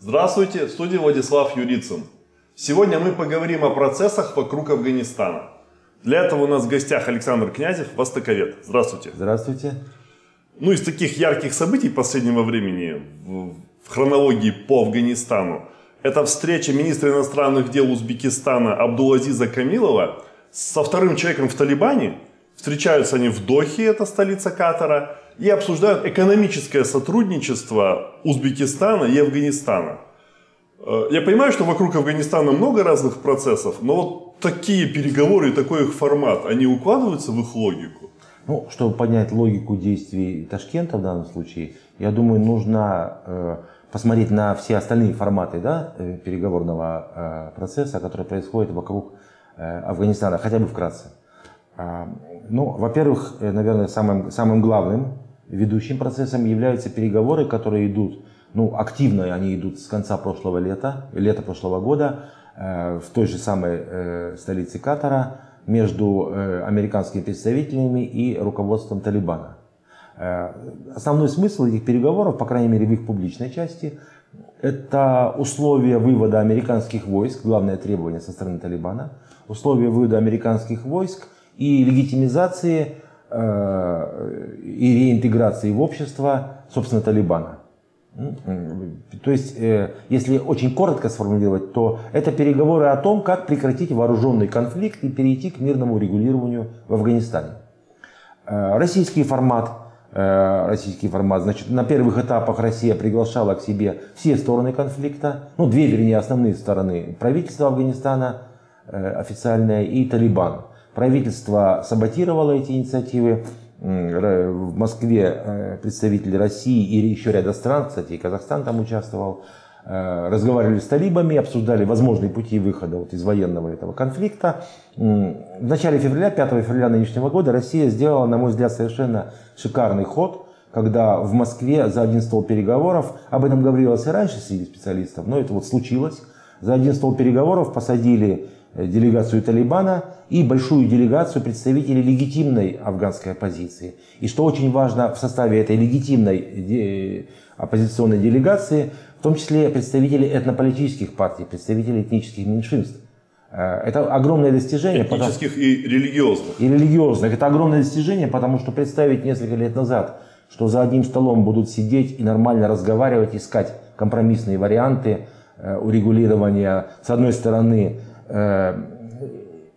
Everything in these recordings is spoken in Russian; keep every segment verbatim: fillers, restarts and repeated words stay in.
Здравствуйте, в студии Владислав Юрицын. Сегодня мы поговорим о процессах вокруг Афганистана. Для этого у нас в гостях Александр Князев, востоковед. Здравствуйте. Здравствуйте. Ну, из таких ярких событий последнего времени в хронологии по Афганистану это встреча министра иностранных дел Узбекистана Абдул-Азиза Камилова со вторым человеком в Талибане. Встречаются они в Дохе, это столица Катара, и обсуждают экономическое сотрудничество Узбекистана и Афганистана. Я понимаю, что вокруг Афганистана много разных процессов, но вот такие переговоры и такой их формат, они укладываются в их логику? Ну, чтобы понять логику действий Ташкента в данном случае, я думаю, нужно э, посмотреть на все остальные форматы, да, переговорного э, процесса, который происходит вокруг э, Афганистана, хотя бы вкратце. А, ну, во-первых, наверное, самым, самым главным ведущим процессом являются переговоры, которые идут, ну, активно они идут с конца прошлого лета, лета прошлого года, э, в той же самой э, столице Катара, между американскими представителями и руководством Талибана. Основной смысл этих переговоров, по крайней мере в их публичной части, это условия вывода американских войск, главное требование со стороны Талибана, условия вывода американских войск и легитимизации и реинтеграции в общество, собственно, Талибана. То есть, если очень коротко сформулировать, то это переговоры о том, как прекратить вооруженный конфликт и перейти к мирному регулированию в Афганистане. Российский формат, российский формат, значит, на первых этапах Россия приглашала к себе все стороны конфликта, ну, две, вернее, основные стороны: правительство Афганистана официальное и Талибан. Правительство саботировало эти инициативы. В Москве представители России и еще ряда стран, кстати, и Казахстан там участвовал, разговаривали с талибами, обсуждали возможные пути выхода вот из военного этого конфликта. В начале февраля, пятого февраля нынешнего года, Россия сделала, на мой взгляд, совершенно шикарный ход, когда в Москве за один стол переговоров, об этом говорилось и раньше среди специалистов, но это вот случилось, за один стол переговоров посадили делегацию Талибана и большую делегацию представителей легитимной афганской оппозиции. И что очень важно, в составе этой легитимной оппозиционной делегации, в том числе представители этнополитических партий, представители этнических меньшинств. Это огромное достижение. Этнических потому... и религиозных. И религиозных. Это огромное достижение, потому что представить несколько лет назад, что за одним столом будут сидеть и нормально разговаривать, искать компромиссные варианты урегулирования, с одной стороны,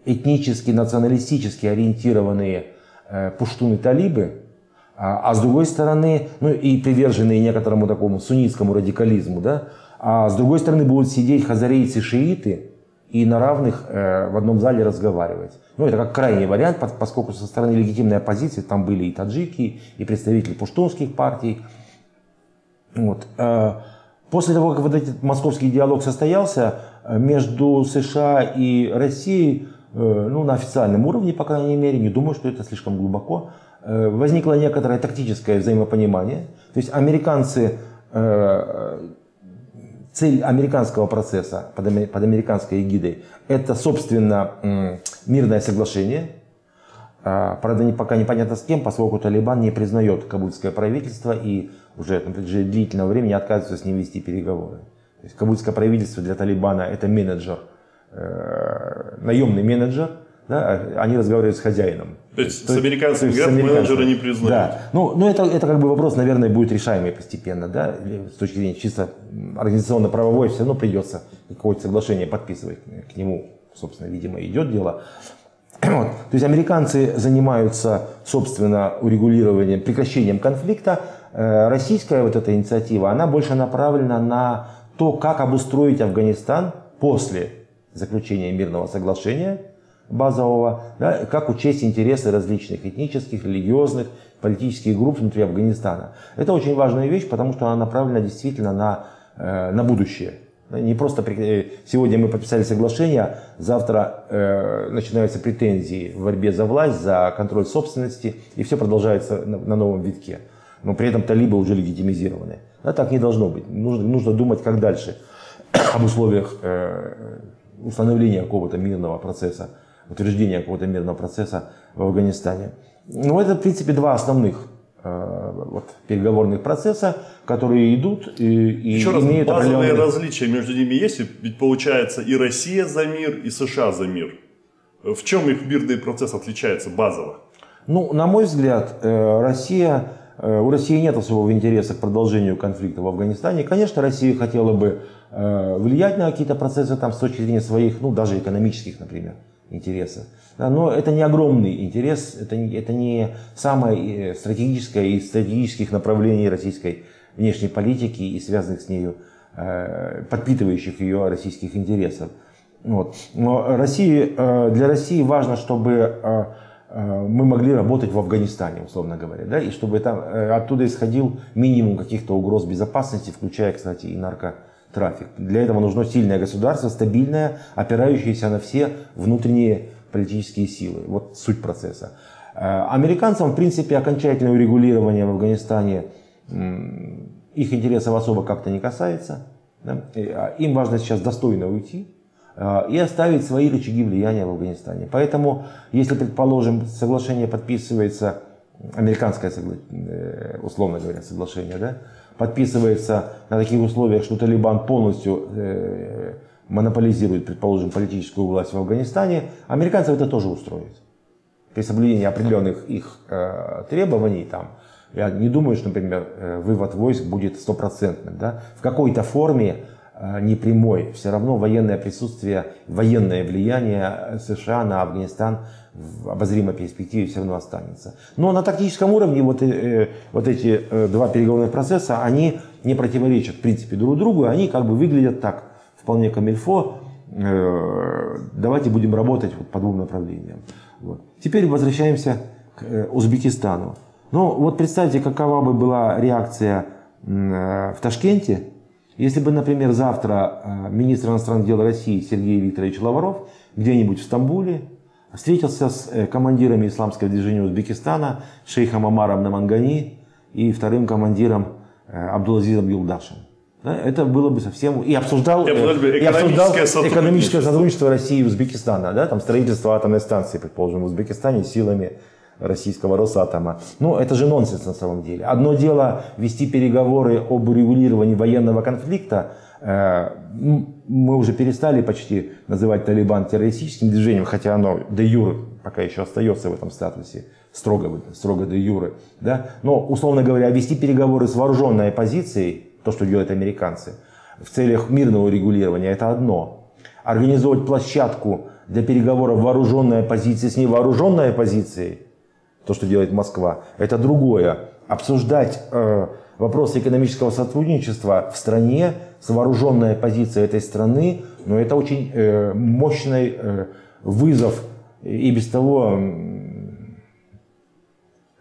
этнически, националистически ориентированные пуштуны-талибы, а, а с другой стороны, ну и приверженные некоторому такому суннитскому радикализму, да, а с другой стороны будут сидеть хазарейцы-шииты и на равных э, в одном зале разговаривать. Ну, это как крайний вариант, поскольку со стороны легитимной оппозиции там были и таджики, и представители пуштунских партий. Вот. После того, как вот этот московский диалог состоялся, между США и Россией, ну, на официальном уровне, по крайней мере, не думаю, что это слишком глубоко, возникло некоторое тактическое взаимопонимание. То есть американцы, цель американского процесса под американской эгидой – это, собственно, мирное соглашение. Правда, пока непонятно с кем, поскольку Талибан не признает кабульское правительство и уже на протяжении длительного времени отказывается с ним вести переговоры. То есть кабульское правительство для Талибана это менеджер, э, наемный менеджер, да, они разговаривают с хозяином. То есть то, с американцами говорят, менеджера не признают. Да. Ну, ну это, это как бы вопрос, наверное, будет решаемый постепенно, да, с точки зрения чисто организационно-правовой, все равно придется какое-то соглашение подписывать. К нему, собственно, видимо, идет дело. Вот. То есть американцы занимаются, собственно, урегулированием, прекращением конфликта. Российская вот эта инициатива, она больше направлена на то, как обустроить Афганистан после заключения мирного соглашения базового, да, как учесть интересы различных этнических, религиозных, политических групп внутри Афганистана. Это очень важная вещь, потому что она направлена действительно на, на будущее. Не просто сегодня мы подписали соглашение, завтра э, начинаются претензии в борьбе за власть, за контроль собственности, и все продолжается на, на новом витке. Но при этом талибы уже легитимизированы. А так не должно быть. Нужно, нужно думать, как дальше, об условиях э, установления какого-то мирного процесса, утверждения какого-то мирного процесса в Афганистане. Но это, в принципе, два основных вот, переговорных процессах, которые идут и, и еще раз, имеют базовые определенные... различия между ними есть, ведь получается и Россия за мир, и США за мир. В чем их мирный процесс отличается базово? Ну, на мой взгляд, Россия, у России нет особого интереса к продолжению конфликта в Афганистане. Конечно, Россия хотела бы влиять на какие-то процессы там, с точки зрения своих, ну, даже экономических, например, интересов. Но это не огромный интерес, это не, это не самое стратегическое из стратегических направлений российской внешней политики и связанных с нею, подпитывающих ее российских интересов. Вот. Но России, для России важно, чтобы мы могли работать в Афганистане, условно говоря, да? И чтобы там, оттуда исходил минимум каких-то угроз безопасности, включая, кстати, и наркотрафик. Для этого нужно сильное государство, стабильное, опирающееся на все внутренние политические силы. Вот суть процесса. Американцам, в принципе, окончательное урегулирование в Афганистане их интересов особо как-то не касается. Да? Им важно сейчас достойно уйти и оставить свои рычаги влияния в Афганистане. Поэтому, если, предположим, соглашение подписывается, американское, условно говоря, соглашение, да, подписывается на таких условиях, что Талибан полностью э, монополизирует, предположим, политическую власть в Афганистане, американцев это тоже устроит. При соблюдении определенных их э, требований, там, я не думаю, что, например, вывод войск будет стопроцентным. Да, в какой-то форме непрямой, все равно военное присутствие, военное влияние США на Афганистан в обозримой перспективе все равно останется. Но на тактическом уровне вот, э, вот эти два переговорных процесса, они не противоречат в принципе друг другу, они как бы выглядят так, вполне комильфо, э, давайте будем работать вот по двум направлениям. Вот. Теперь возвращаемся к э, Узбекистану. Ну вот представьте, какова бы была реакция э, в Ташкенте, если бы, например, завтра министр иностранных дел России Сергей Викторович Лавров где-нибудь в Стамбуле встретился с командирами Исламского движения Узбекистана, шейхом Амаром на Мангани и вторым командиром Абдул-Азизом Юлдашем. Это было бы совсем... И обсуждал, и обсуждал экономическое сотрудничество России и Узбекистана. Да? Там строительство атомной станции, предположим, в Узбекистане силами российского Росатома. Ну, это же нонсенс на самом деле. Одно дело вести переговоры об урегулировании военного конфликта. Мы уже перестали почти называть Талибан террористическим движением, хотя оно де юре пока еще остается в этом статусе, строго, строго де юре. Да? Но, условно говоря, вести переговоры с вооруженной оппозицией, то, что делают американцы, в целях мирного урегулирования, это одно. Организовать площадку для переговоров вооруженной оппозиции с невооруженной оппозицией, то, что делает Москва, это другое. Обсуждать э, вопросы экономического сотрудничества в стране с вооруженной оппозицией этой страны, но это очень э, мощный э, вызов и без того,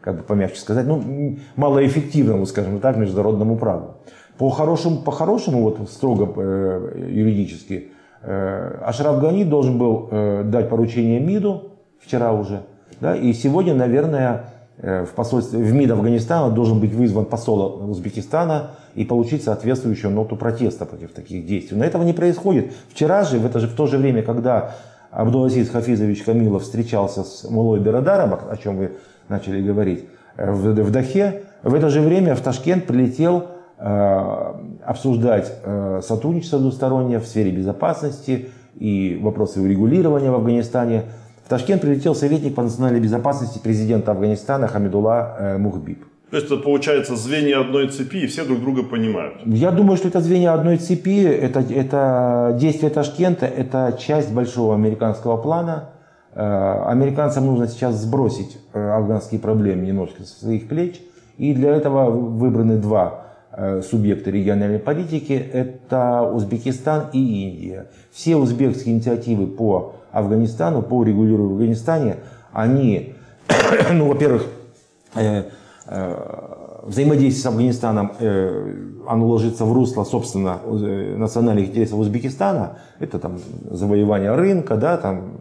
как бы помягче сказать, ну, малоэффективному, скажем так, международному праву. По хорошему, по хорошему вот строго э, юридически, э, Ашраф Гани должен был э, дать поручение МИДу вчера уже. Да, и сегодня, наверное, в, посольстве, в МИД Афганистана должен быть вызван посол Узбекистана и получить соответствующую ноту протеста против таких действий. Но этого не происходит. Вчера же, в, это же, в то же время, когда Абдул-Азиз Хафизович Камилов встречался с Мулой Берадаром, о чем вы начали говорить, в, в Дохе, в это же время в Ташкент прилетел э, обсуждать э, сотрудничество двустороннее в сфере безопасности и вопросы урегулирования в Афганистане. В Ташкент прилетел советник по национальной безопасности президента Афганистана Хамидулла Мухбиб. То есть это получается звенья одной цепи, и все друг друга понимают? Я думаю, что это звенья одной цепи, это, это действие Ташкента, это часть большого американского плана. Американцам нужно сейчас сбросить афганские проблемы немножко со своих плеч. И для этого выбраны два субъекта региональной политики, это Узбекистан и Индия. Все узбекские инициативы по Афганистану, по урегулированию в Афганистане, они, ну, во-первых, э, э, взаимодействие с Афганистаном, э, оно ложится в русло, собственно, э, национальных интересов Узбекистана, это там завоевание рынка, да, там,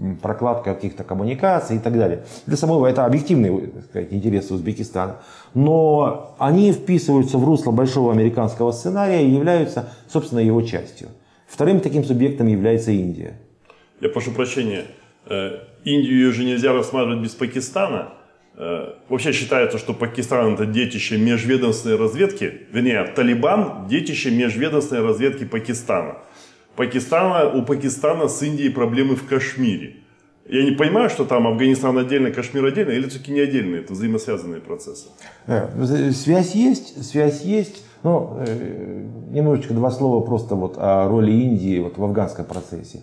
э, прокладка каких-то коммуникаций и так далее. Для самого это объективные, так сказать, интересы Узбекистана, но они вписываются в русло большого американского сценария и являются, собственно, его частью. Вторым таким субъектом является Индия. Я прошу прощения, Индию же нельзя рассматривать без Пакистана, Вообще считается, что Пакистан — это детище межведомственной разведки, вернее, Талибан — детище межведомственной разведки Пакистана. Пакистана. У Пакистана с Индией проблемы в Кашмире. Я не понимаю, что там Афганистан отдельно, Кашмир отдельно, или все-таки не отдельно, это взаимосвязанные процессы. Связь есть, связь есть. Ну, немножечко два слова просто вот о роли Индии вот в афганском процессе.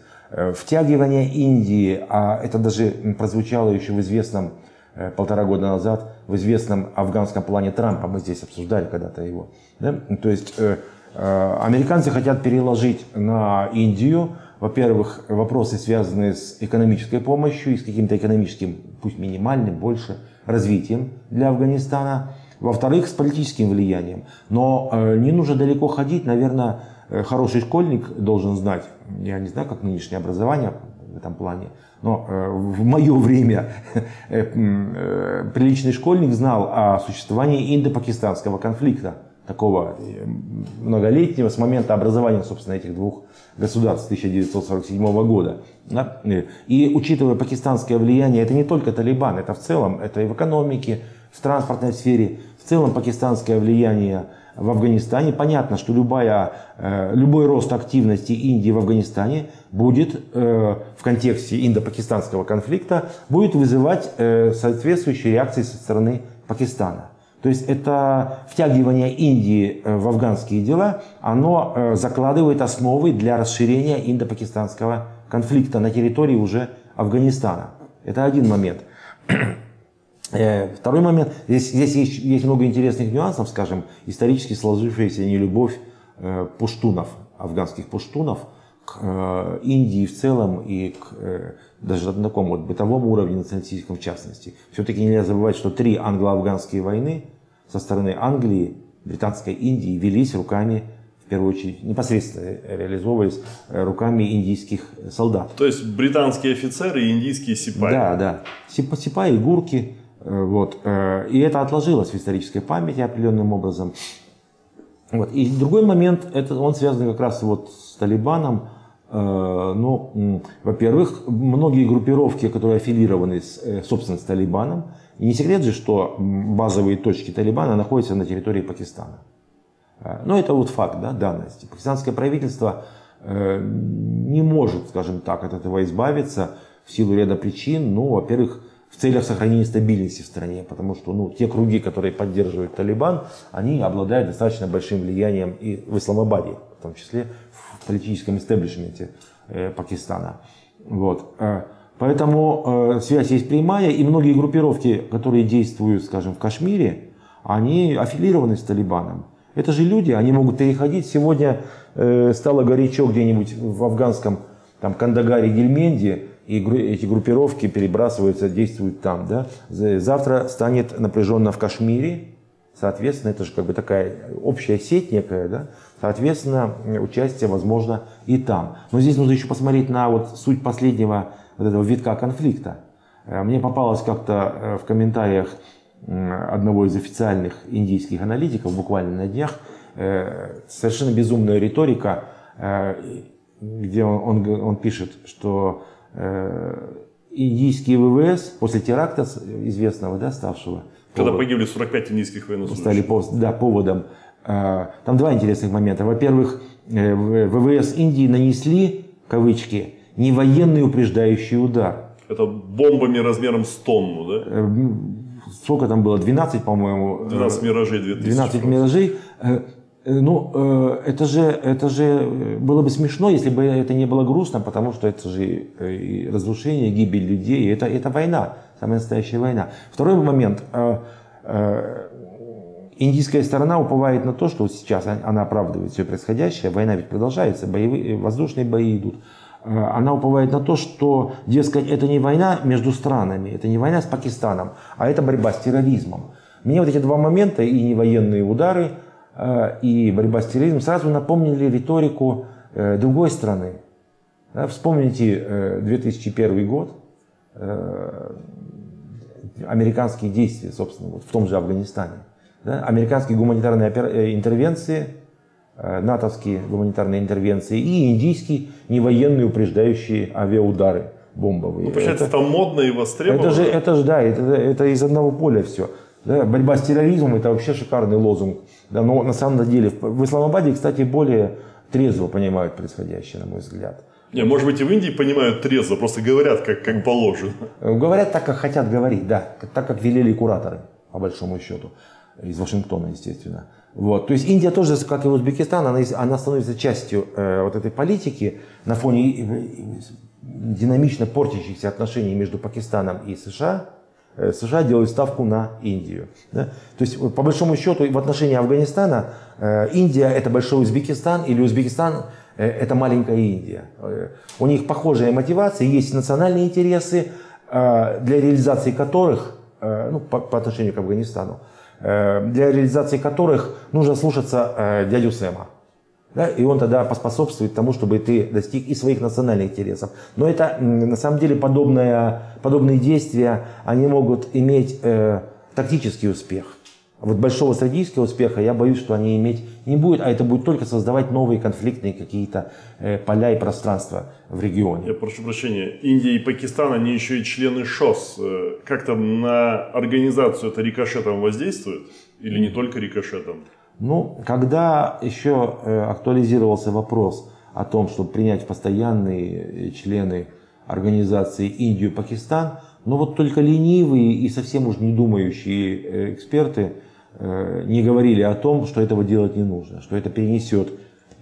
Втягивание Индии, а это даже прозвучало еще в известном полтора года назад, в известном афганском плане Трампа, мы здесь обсуждали когда-то его. Да? То есть американцы хотят переложить на Индию, во-первых, вопросы, связанные с экономической помощью и с каким-то экономическим, пусть минимальным, больше, развитием для Афганистана. Во-вторых, с политическим влиянием. Но не нужно далеко ходить. Наверное, хороший школьник должен знать, я не знаю, как нынешнее образование в этом плане, но в мое время приличный школьник знал о существовании индо-пакистанского конфликта, такого многолетнего, с момента образования, собственно, этих двух государств тысяча девятьсот сорок седьмого года. И учитывая пакистанское влияние, это не только Талибан, это в целом, это и в экономике, в транспортной сфере, в целом пакистанское влияние в Афганистане. Понятно, что любая, любой рост активности Индии в Афганистане будет в контексте индо-пакистанского конфликта будет вызывать соответствующие реакции со стороны Пакистана. То есть это втягивание Индии в афганские дела, оно закладывает основы для расширения индо-пакистанского конфликта на территории уже Афганистана. Это один момент. Второй момент. Здесь, здесь есть, есть много интересных нюансов, скажем, исторически сложившаяся нелюбовь пуштунов, афганских пуштунов к Индии в целом и к даже на таком вот бытовом уровне, националистическом в частности. Все-таки нельзя забывать, что три англо-афганские войны со стороны Англии, британской Индии велись руками, в первую очередь, непосредственно реализовывались руками индийских солдат. То есть британские офицеры и индийские сипаи. Да, да. Сипаи, гурки. Вот. И это отложилось в исторической памяти определенным образом. Вот. И другой момент, это он связан как раз вот с Талибаном. Ну, во-первых, многие группировки, которые аффилированы, собственно, с Талибаном, не секрет же, что базовые точки Талибана находятся на территории Пакистана. Но это вот факт, да, данности. Пакистанское правительство не может, скажем так, от этого избавиться в силу ряда причин. Ну, во-первых, в целях сохранения стабильности в стране, потому что ну, те круги, которые поддерживают Талибан, они обладают достаточно большим влиянием и в Исламабаде, в том числе в политическом истеблишменте э, Пакистана. Вот. Поэтому э, связь есть прямая, и многие группировки, которые действуют, скажем, в Кашмире, они аффилированы с Талибаном. Это же люди, они могут переходить. Сегодня э, стало горячо где-нибудь в афганском там, Кандагаре, Гельменде, и эти группировки перебрасываются, действуют там. Да? Завтра станет напряженно в Кашмире. Соответственно, это же как бы такая общая сеть некая. Да? Соответственно, участие возможно и там. Но здесь нужно еще посмотреть на вот суть последнего вот этого витка конфликта. Мне попалось как-то в комментариях одного из официальных индийских аналитиков буквально на днях совершенно безумная риторика, где он, он, он пишет, что индийские ВВС после теракта известного, да, ставшего, когда повод, погибли сорок пять индийских военнослужащих, стали пов, да, поводом. Там два интересных момента. Во-первых, ВВС Индии нанесли, кавычки, не военный упреждающий удар. Это бомбами размером с тонну, да? Сколько там было? двенадцать, по-моему. двенадцать миражей. двенадцать миражей. Ну, это же, это же было бы смешно, если бы это не было грустно, потому что это же и разрушение, и гибель людей, это, это война, самая настоящая война. Второй момент. Индийская сторона уповает на то, что сейчас она оправдывает все происходящее, война ведь продолжается, боевые, воздушные бои идут. Она уповает на то, что, дескать, это не война между странами, это не война с Пакистаном, а это борьба с терроризмом. Мне вот эти два момента, и невоенные удары, и борьба с терроризмом, сразу напомнили риторику другой страны. Вспомните две тысячи первый год, американские действия, собственно, вот в том же Афганистане. Американские гуманитарные интервенции, натовские гуманитарные интервенции и индийские невоенные упреждающие авиаудары бомбовые. Ну, получается, это, это модно и востребовано. Это же, это же да, это, это из одного поля все. Да, борьба с терроризмом – это вообще шикарный лозунг. Да, но на самом деле в Исламабаде, кстати, более трезво понимают происходящее, на мой взгляд. Не, может быть, и в Индии понимают трезво, просто говорят, как, как положено. Говорят так, как хотят говорить, да. Так, как велели кураторы, по большому счету. Из Вашингтона, естественно. Вот. То есть Индия тоже, как и Узбекистан, она, она становится частью э, вот этой политики на фоне динамично портящихся отношений между Пакистаном и США. США делают ставку на Индию. Да? То есть, по большому счету, в отношении Афганистана, Индия – это большой Узбекистан, или Узбекистан – это маленькая Индия. У них похожие мотивации, есть национальные интересы, для реализации которых, ну, по, по отношению к Афганистану, для реализации которых нужно слушаться дядю Сэма. Да? И он тогда поспособствует тому, чтобы ты достиг и своих национальных интересов. Но это на самом деле подобное, подобные действия, они могут иметь э, тактический успех. Вот большого стратегического успеха я боюсь, что они иметь не будут, а это будет только создавать новые конфликтные какие-то э, поля и пространства в регионе. Я прошу прощения, Индия и Пакистан, они еще и члены ШОС. Как-то на организацию это рикошетом воздействует или не только рикошетом? Ну, когда еще актуализировался вопрос о том, чтобы принять постоянные члены организации Индию и Пакистан, но вот только ленивые и совсем уж не думающие эксперты не говорили о том, что этого делать не нужно, что это перенесет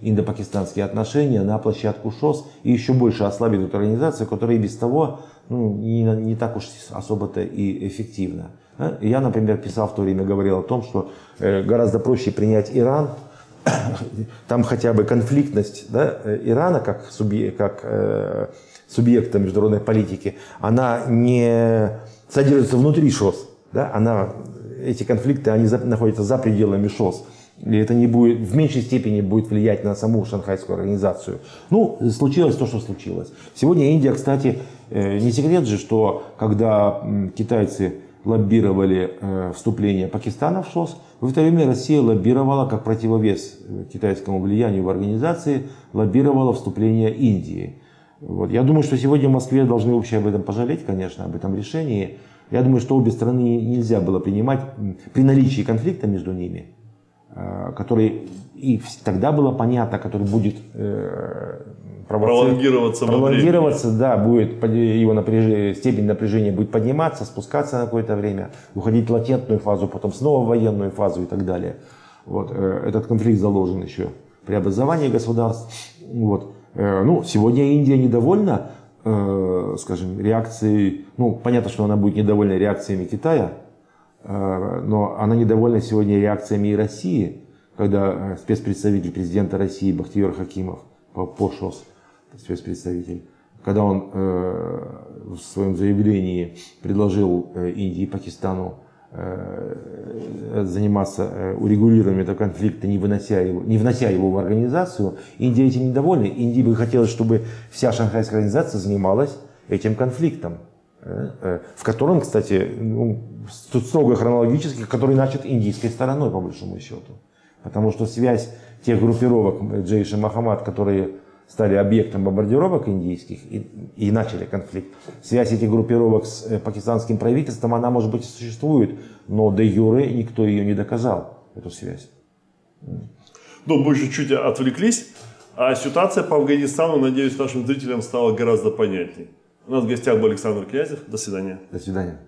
индо-пакистанские отношения на площадку ШОС и еще больше ослабит эту организацию, которая и без того ну, не, не так уж особо-то и эффективна. Я, например, писал в то время, говорил о том, что гораздо проще принять Иран, там хотя бы конфликтность, да, Ирана как, субъект, как э, субъекта международной политики, она не содержится внутри ШОС, да, она, эти конфликты они за, находятся за пределами ШОС, и это не будет, в меньшей степени будет влиять на саму шанхайскую организацию. Ну, случилось то, что случилось. Сегодня Индия, кстати, не секрет же, что когда китайцы лоббировали э, вступление Пакистана в ШОС, в это время Россия лоббировала, как противовес китайскому влиянию в организации, лоббировала вступление Индии. Вот. Я думаю, что сегодня в Москве должны вообще об этом пожалеть, конечно, об этом решении. Я думаю, что обе страны нельзя было принимать при наличии конфликта между ними, э, который и тогда было понятно, который будет э, Пролонгироваться, пролонгироваться да, будет, его напряжение, степень напряжения будет подниматься, спускаться на какое-то время, уходить в латентную фазу, потом снова в военную фазу и так далее. Вот, этот конфликт заложен еще при образовании государств. Вот. Ну, сегодня Индия недовольна, скажем, реакцией, ну, понятно, что она будет недовольна реакциями Китая, но она недовольна сегодня реакциями и России, когда спецпредставитель президента России Бахтийор Хакимов по, по ШОС, спецпредставитель, когда он э, в своем заявлении предложил э, Индии и Пакистану э, заниматься э, урегулированием этого конфликта, не, вынося его, не внося его в организацию, Индия этим недовольна. Индии бы хотелось, чтобы вся шанхайская организация занималась этим конфликтом, э, э, в котором, кстати, ну, строго хронологически, который начат индийской стороной, по большому счету. Потому что связь тех группировок Джейш-е-Мухаммад, которые стали объектом бомбардировок индийских и, и начали конфликт. Связь этих группировок с пакистанским правительством, она, может быть, и существует, но де юре никто ее не доказал, эту связь. Ну, мы еще чуть отвлеклись, а ситуация по Афганистану, надеюсь, нашим зрителям стала гораздо понятнее. У нас в гостях был Александр Князев. До свидания. До свидания.